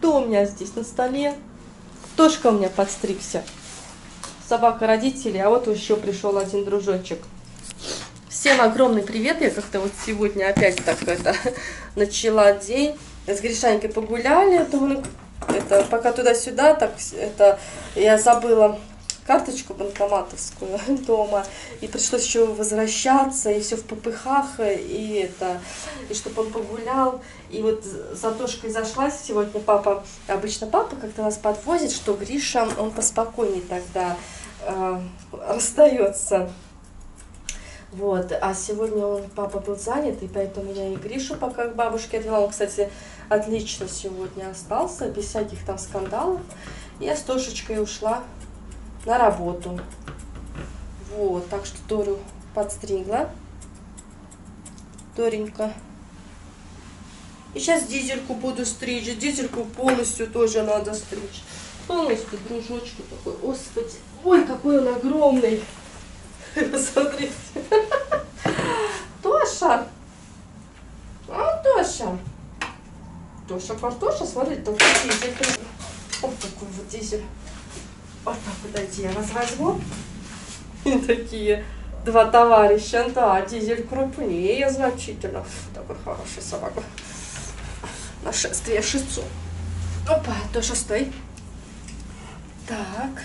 Кто у меня здесь на столе? Тошка у меня подстригся. Собака родителей, а вот еще пришел один дружочек. Всем огромный привет. Я как-то вот сегодня опять так начала день. С Гришанькой погуляли. Это пока туда-сюда, так это я забыла карточку банкоматовскую дома. И пришлось еще возвращаться, и все в попыхах, и чтобы он погулял. И вот за Тошкой зашла сегодня папа. Обычно папа как-то нас подвозит, что Гриша, он поспокойнее тогда расстается. Вот, а сегодня папа был занят, и поэтому я и Гришу пока к бабушке отвела. Он, кстати, отлично сегодня остался, без всяких там скандалов. Я с Тошечкой ушла на работу. Вот, так что Торю подстригла. Торенька. И сейчас дизельку буду стричь. Дизельку полностью тоже надо стричь. Полностью, дружочку такой. Господи, ой, какой он огромный. Посмотрите. Тоша. А, Тоша. Тоша, картоша, смотрите, там дизель. Вот такой вот дизель. Вот так вот, дайте я вас возьму. И такие два товарища. Да, дизель крупнее значительно. Такой хороший собака. Нашествие шицу. Опа, Тоша, стой. Так.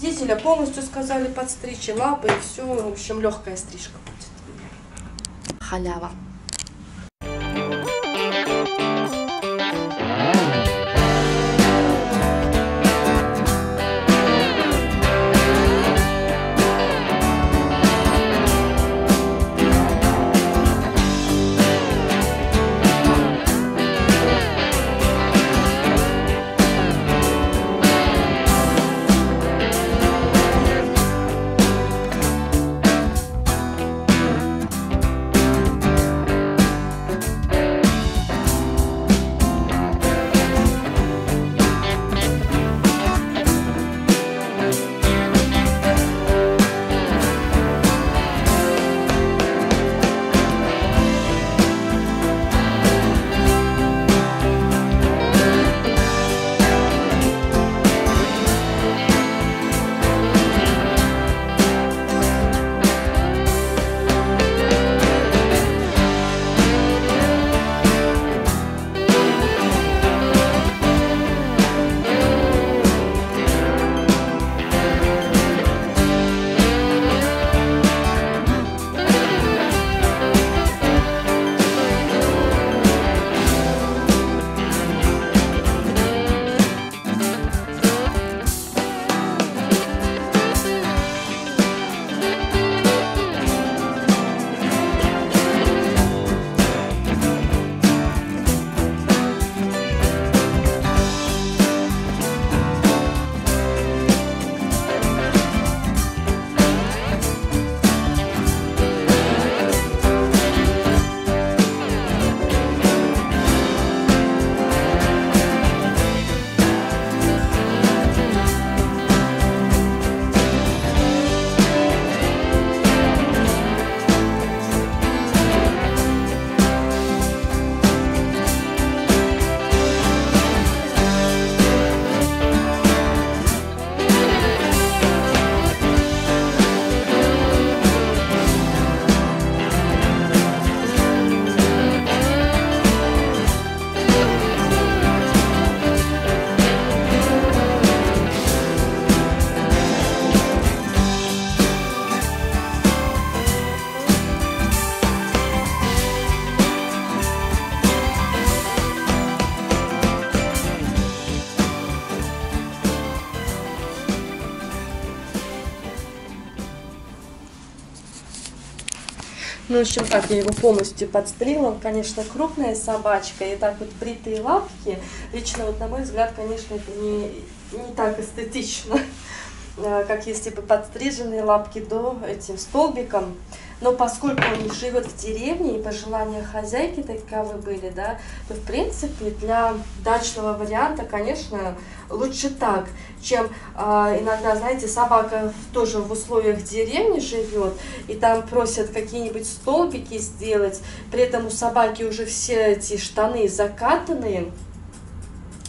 Дизеля полностью сказали подстричь, и лапы, и все. В общем, легкая стрижка будет. Халява. Ну, в общем, так, я его полностью подстригла. Он, конечно, крупная собачка. И так вот бритые лапки. Лично, вот на мой взгляд, конечно, это не так эстетично, как если бы подстриженные лапки до этим столбиком. Но поскольку он живет в деревне, и пожелания хозяйки таковы были, да, то, в принципе, для дачного варианта, конечно, лучше так, чем иногда, знаете, собака тоже в условиях деревни живет, и там просят какие-нибудь столбики сделать, при этом у собаки уже все эти штаны закатанные,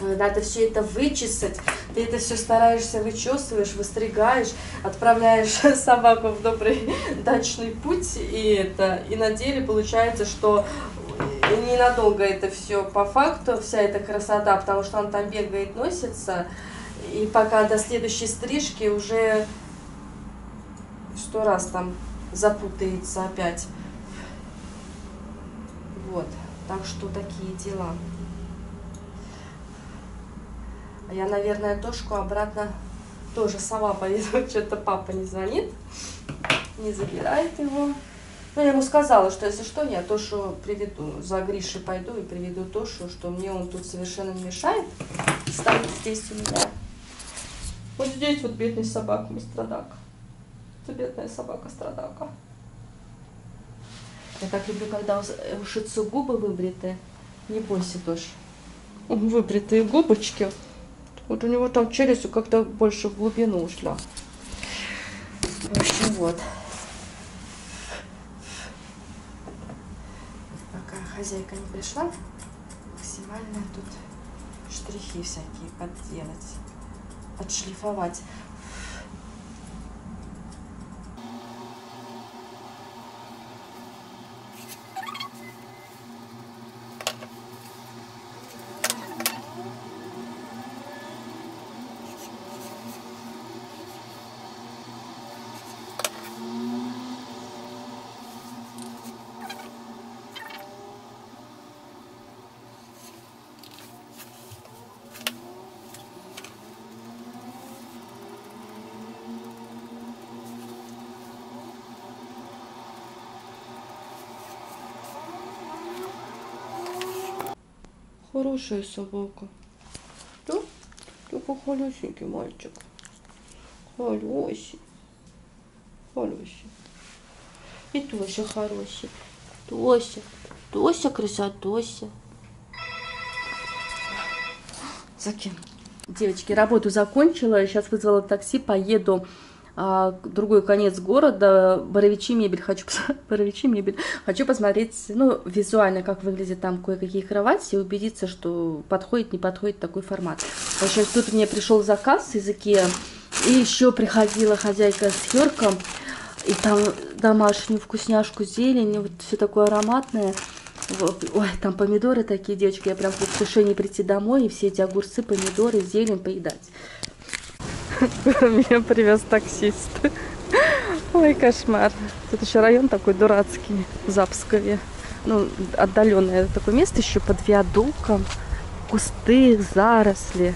надо все это вычесать, ты это все стараешься, вычесываешь, выстригаешь, отправляешь собаку в добрый дачный путь, и на деле получается, что ненадолго это все по факту, вся эта красота, потому что он там бегает, носится, и пока до следующей стрижки уже 100 раз там запутается опять. Вот, так что такие дела. Я, наверное, Тошку обратно тоже сама повезу. Что-то папа не звонит, не забирает его. Но я ему сказала, что если что, я Тошу приведу. За Гришей пойду и приведу Тошу, что мне он тут совершенно не мешает. Ставит здесь у меня. Вот здесь вот бедный собака, мы страдак. Это бедная собака-страдака. Я так люблю, когда у шицу губы выбриты. Не бойся, Тош. Выбритые губочки. Вот у него там челюсть как-то больше в глубину ушла. В общем, вот. Пока хозяйка не пришла, максимально тут штрихи всякие подделать, отшлифовать. Хорошая собака. Да? Только холюсенький мальчик. Холюсенький. Холюсенький. И Тося хороший. Тося. Тося красотося. За кем? Девочки, работу закончила. Сейчас вызвала такси. Поеду другой конец города. Боровичи мебель. Хочу посмотреть, ну, визуально, как выглядят там кое-какие кровати, и убедиться, что подходит, не подходит такой формат. В общем, тут мне пришел заказ из Икеа, и еще приходила хозяйка с Йорком, и там домашнюю вкусняшку, зелень, вот все такое ароматное. Ой, там помидоры такие, девочки, я прям в предвкушении прийти домой и все эти огурцы, помидоры, зелень поедать. Меня привез таксист. Ой, кошмар. Тут еще район такой дурацкий, Запскове. Ну, отдаленное такое место еще под виадуком. Кусты, заросли.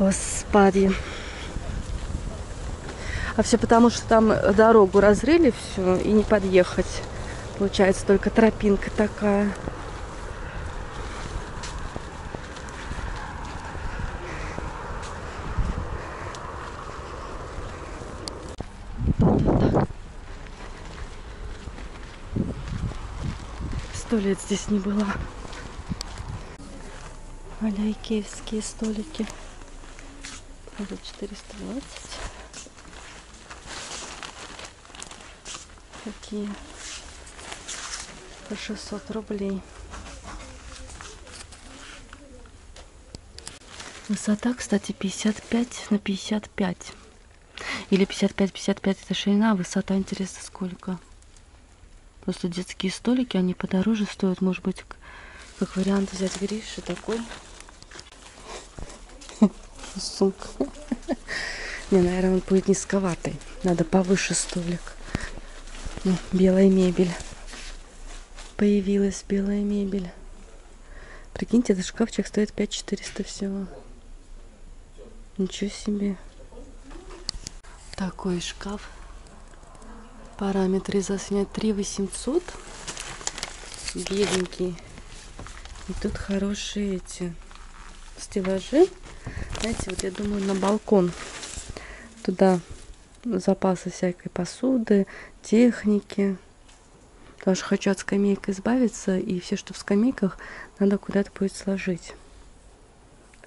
Господи. А все потому, что там дорогу разрыли все и не подъехать. Получается, только тропинка такая. Лет здесь не было. А-ля икеевские столики. 420. Такие. По 600 рублей. Высота, кстати, 55 на 55. Или 55-55 это ширина, а высота, интересно, сколько? Просто детские столики, они подороже стоят. Может быть, как вариант взять Гриша такой. Сумка. Не, наверное, он будет низковатый. Надо повыше столик. Ну, белая мебель. Появилась белая мебель. Прикиньте, этот шкафчик стоит 5400 всего. Ничего себе. Такой шкаф. Параметры заснять 3800. Беленький. И тут хорошие эти стеллажи. Знаете, вот я думаю, на балкон. Туда запасы всякой посуды, техники. Потому что хочу от скамеек избавиться. И все, что в скамейках, надо куда-то будет сложить.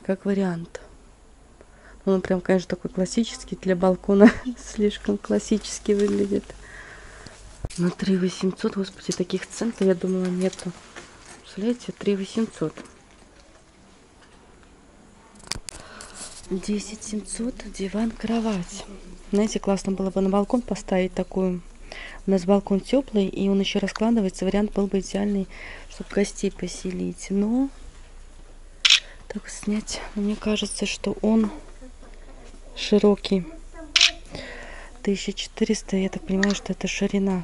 Как вариант. Он прям, конечно, такой классический. Для балкона слишком классически выглядит. На 3800, господи, таких цен, я думала, нету. Представляете, 3800. 10700 диван-кровать. Знаете, классно было бы на балкон поставить такую. У нас балкон теплый, и он еще раскладывается. Вариант был бы идеальный, чтобы гостей поселить. Но так снять, мне кажется, что он широкий. 1400, я так понимаю, что это ширина.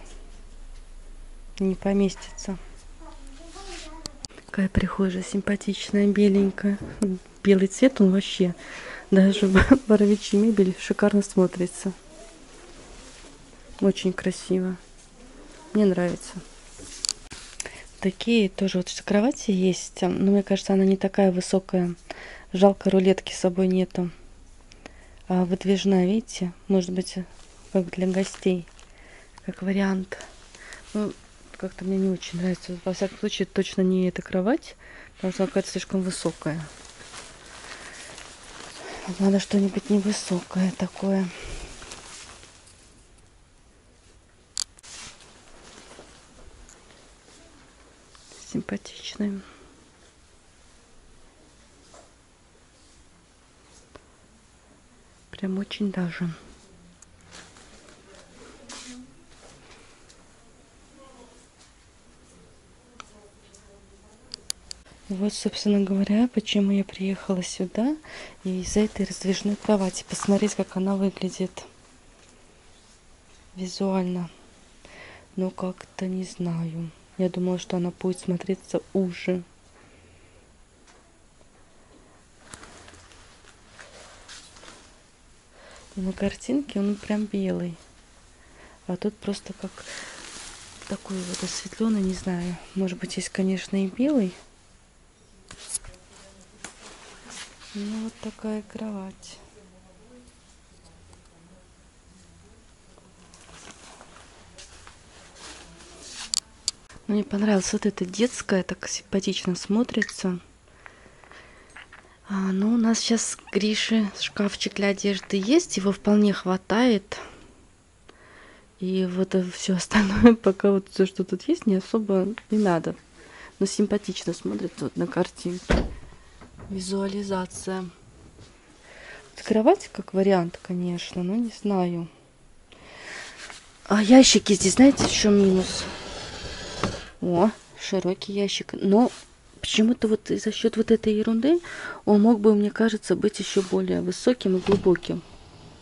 Не поместится. Такая прихожая симпатичная, беленькая. Белый цвет, он вообще даже в Боровичи мебель шикарно смотрится. Очень красиво. Мне нравится. Такие тоже вот кровати есть. Но мне кажется, она не такая высокая. Жалко, рулетки с собой нету. А выдвижная, видите? Может быть, как для гостей. Как вариант. Ну, как-то мне не очень нравится. Во всяком случае, точно не эта кровать, потому что она какая-то слишком высокая. Надо что-нибудь невысокое такое. Симпатичное. Прям очень даже. Вот, собственно говоря, почему я приехала сюда, и из-за этой раздвижной кровати. Посмотреть, как она выглядит визуально. Но как-то не знаю. Я думала, что она будет смотреться уже. На картинке он прям белый. А тут просто как такой вот осветленный, не знаю. Может быть, есть, конечно, и белый. Ну, вот такая кровать. Мне понравилась вот эта детская, так симпатично смотрится. Ну, у нас сейчас Гриши шкафчик для одежды есть, его вполне хватает. И вот все остальное, пока вот все, что тут есть, не особо не надо. Но симпатично смотрится вот на картинке. Визуализация. Кровать как вариант, конечно, но не знаю. А ящики здесь, знаете, еще минус? О, широкий ящик. Но почему-то вот за счет вот этой ерунды он мог бы, мне кажется, быть еще более высоким и глубоким.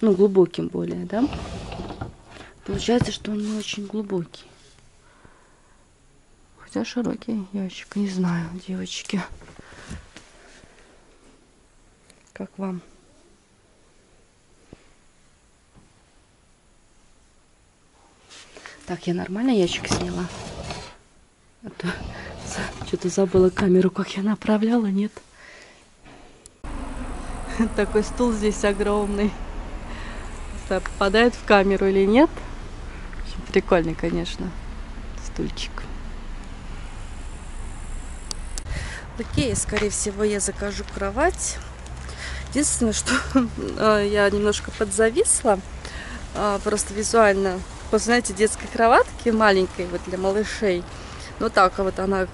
Ну, глубоким более, да? Получается, что он не очень глубокий. Хотя широкий ящик, не знаю, девочки. Как вам? Так, я нормально ящик сняла? А то что-то забыла камеру, как я направляла, нет? Такой стул здесь огромный. Попадает в камеру или нет? Очень прикольный, конечно, стульчик. В Икее, скорее всего, я закажу кровать. Единственное, что я немножко подзависла. Просто визуально. Вот, знаете, детской кроватки маленькой вот для малышей. Ну так вот она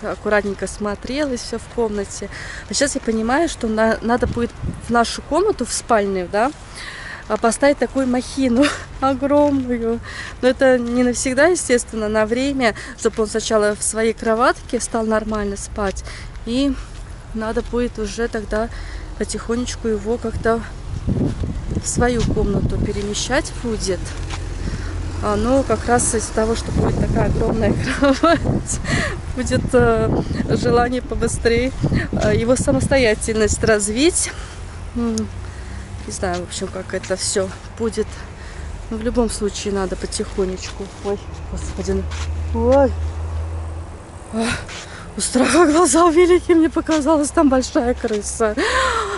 аккуратненько смотрелась, все в комнате. А сейчас я понимаю, что надо будет в нашу комнату, в спальню, да, поставить такую махину огромную. Но это не навсегда, естественно, на время, чтобы он сначала в своей кроватке стал нормально спать. И надо будет уже тогда потихонечку его как-то в свою комнату перемещать будет. Но как раз из-за того, что будет такая огромная кровать, будет желание побыстрее его самостоятельность развить. Не знаю, в общем, как это все будет. Но в любом случае надо потихонечку. Ой, господи. Ой. У страха глаза увелики, мне показалось, там большая крыса.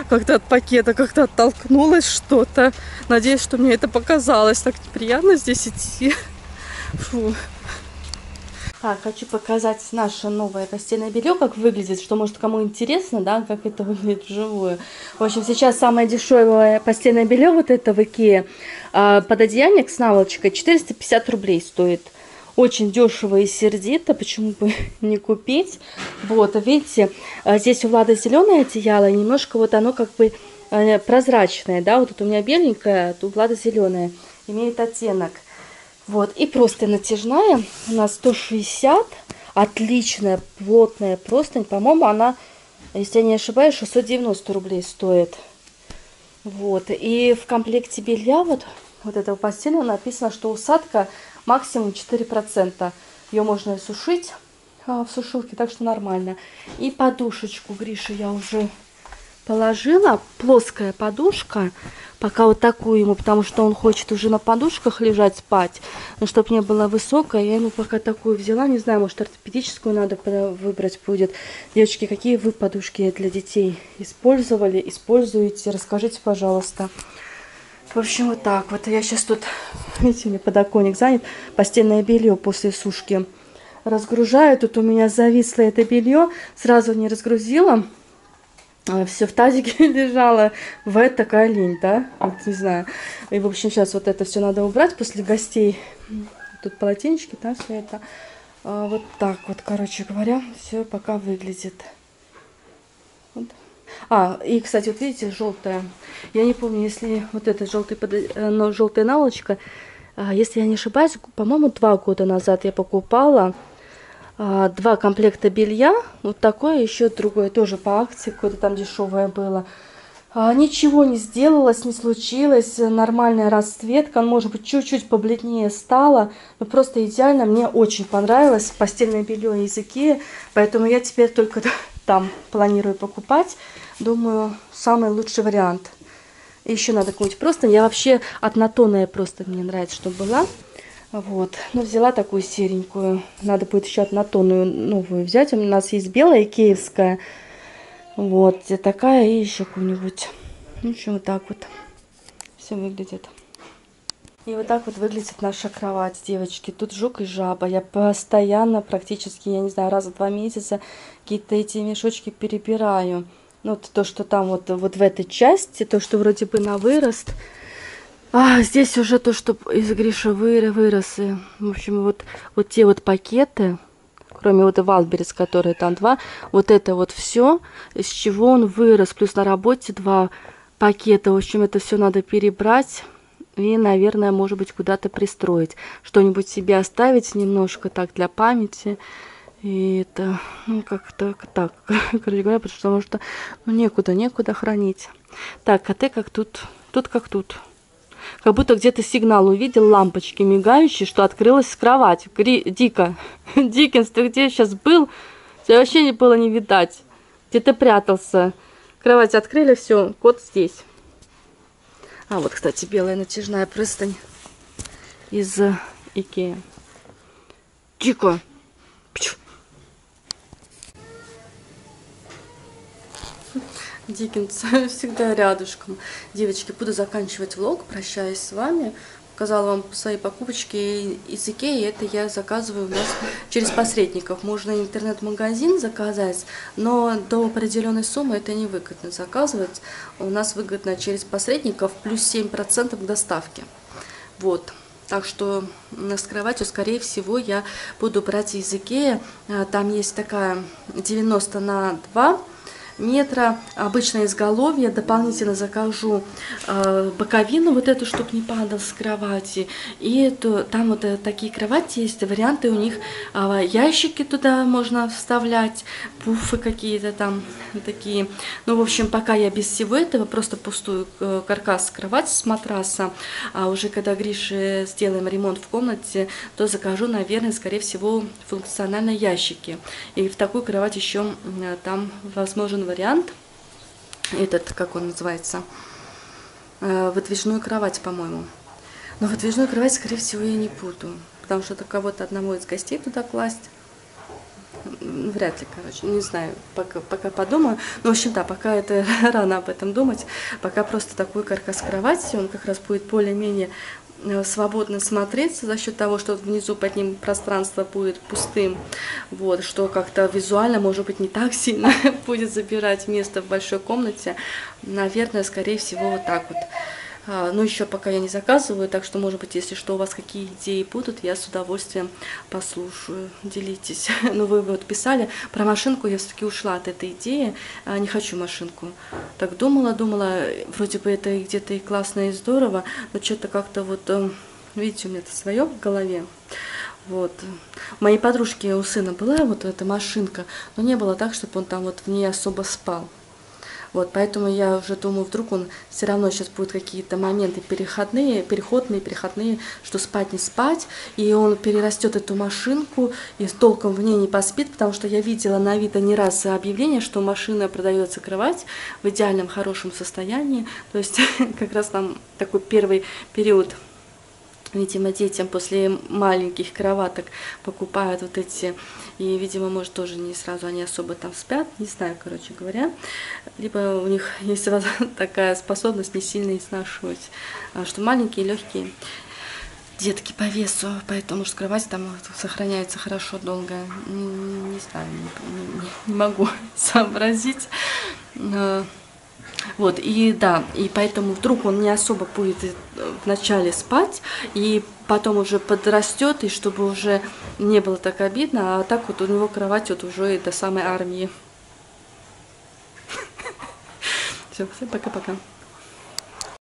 Как-то от пакета, как-то оттолкнулось что-то. Надеюсь, что мне это показалось. Так неприятно здесь идти. Фу. Так, хочу показать наше новое постельное белье, как выглядит, что, может, кому интересно, да, как это выглядит вживую. В общем, сейчас самое дешевое постельное белье, вот это в Икее, пододеяльник с наволочкой 450 рублей стоит. Очень дешево и сердито, почему бы не купить. Вот, видите, здесь у Влады зеленое одеяло, немножко вот оно как бы прозрачная, да, вот тут у меня беленькая, тут Влада зеленая, имеет оттенок. Вот, и просто натяжная, у нас 160, отличная, плотная простынь, по-моему, она, если я не ошибаюсь, 690 рублей стоит. Вот, и в комплекте белья вот этого постельного написано, что усадка максимум 4%. Ее можно сушить в сушилке, так что нормально. И подушечку, Гриша, я уже положила. Плоская подушка. Пока вот такую ему, потому что он хочет уже на подушках лежать, спать. Но чтобы не было высокая, я ему пока такую взяла. Не знаю, может, ортопедическую надо выбрать будет. Девочки, какие вы подушки для детей использовали, используете? Расскажите, пожалуйста. В общем, вот так вот. Я сейчас тут, видите, у меня подоконник занят. Постельное белье после сушки разгружаю. Тут у меня зависло это белье. Сразу не разгрузила. Все в тазике лежало. Вот такая лень, да? Вот, не знаю. И, в общем, сейчас вот это все надо убрать после гостей. Тут полотенечки, да, все это. Вот так вот, короче говоря, все пока выглядит. Вот. А, и, кстати, вот видите, желтая. Я не помню, если вот эта желтая наволочка, если я не ошибаюсь, по-моему, 2 года назад я покупала 2 комплекта белья, вот такое, еще другое, тоже по акции, какое-то там дешевое было. Ничего не сделалось, не случилось, нормальная расцветка, может быть, чуть-чуть побледнее стала, но просто идеально, мне очень понравилось постельное белье из Икеа, поэтому я теперь только там планирую покупать, думаю, самый лучший вариант. Еще надо какую-нибудь простынь, я вообще однотонная просто мне нравится, что была. Вот, ну взяла такую серенькую, надо будет еще однотонную новую взять, у нас есть белая икеевская, вот, такая и еще какую-нибудь, ну еще вот так вот все выглядит. И вот так вот выглядит наша кровать, девочки, тут жук и жаба, я постоянно практически, я не знаю, раза в 2 месяца какие-то эти мешочки перебираю, ну то, что там вот в этой части, то, что вроде бы на вырост. А здесь уже то, что из Гриша вырос. И, в общем, вот те вот пакеты, кроме вот Вальберис, которые там 2, вот это вот все, из чего он вырос. Плюс на работе 2 пакета. В общем, это все надо перебрать и, наверное, может быть, куда-то пристроить. Что-нибудь себе оставить немножко так для памяти. И это, ну, как-то так, короче говоря, потому что ну, некуда хранить. Так, а ты как тут. Как будто где-то сигнал увидел, лампочки мигающие, что открылась кровать. Дико. Дикенс, ты где сейчас был? Тебя вообще не было не видать. Где ты прятался? Кровать открыли, все, кот здесь. А вот, кстати, белая натяжная простынь из Икеа. Дико. Дикенс всегда рядышком. Девочки, буду заканчивать влог, прощаюсь с вами. Показала вам свои покупочки из Икеа. Это я заказываю у нас через посредников. Можно интернет-магазин заказать, но до определенной суммы это невыгодно заказывать. У нас выгодно через посредников плюс 7% к доставке. Вот. Так что с кроватью, скорее всего, я буду брать из Икеа. Там есть такая 90 на 2 метра, обычное изголовье, дополнительно закажу боковину, вот эту, чтобы не падал с кровати, и это, там вот такие кровати есть, варианты у них, ящики туда можно вставлять, пуфы какие-то там такие, ну, в общем, пока я без всего этого, просто пустую каркас кровать с матраса, а уже когда Грише сделаем ремонт в комнате, то закажу, наверное, скорее всего, функциональные ящики, и в такую кровать еще там возможен вариант, этот, как он называется, выдвижную кровать, по-моему. Но выдвижную кровать, скорее всего, я не буду, потому что кого-то одного из гостей туда класть вряд ли, короче, не знаю, пока подумаю. Ну, в общем, да, пока это рано об этом думать, пока просто такой каркас кровати, он как раз будет более-менее свободно смотреться за счет того, что внизу под ним пространство будет пустым, вот, что как-то визуально, может быть, не так сильно будет забирать место в большой комнате, наверное, скорее всего, вот так вот. но еще пока я не заказываю, так что, может быть, если что, у вас какие идеи будут, я с удовольствием послушаю, делитесь. Но вы вот писали про машинку, я все-таки ушла от этой идеи, не хочу машинку. Так думала, вроде бы это где-то и классно, и здорово, но что-то как-то вот, видите, у меня это свое в голове. Вот. У моей подружки, у сына была вот эта машинка, но не было так, чтобы он там вот в ней особо спал. Вот, поэтому я уже думаю, вдруг он все равно сейчас будут какие-то моменты переходные, что спать не спать, и он перерастет эту машинку и толком в ней не поспит, потому что я видела на Авито не раз объявление, что машина продается кровать в идеальном хорошем состоянии, то есть как раз там такой первый период. Видимо, детям после маленьких кроваток покупают вот эти, и, видимо, может, тоже не сразу они особо там спят, не знаю, короче говоря. Либо у них есть такая способность не сильно изнашивать, что маленькие, легкие детки по весу, поэтому уж кровать там сохраняется хорошо долго. Не знаю, не могу сообразить. Вот, и да, и поэтому вдруг он не особо будет вначале спать, и потом уже подрастет, и чтобы уже не было так обидно, а так вот у него кровать вот уже и до самой армии. Все, пока-пока.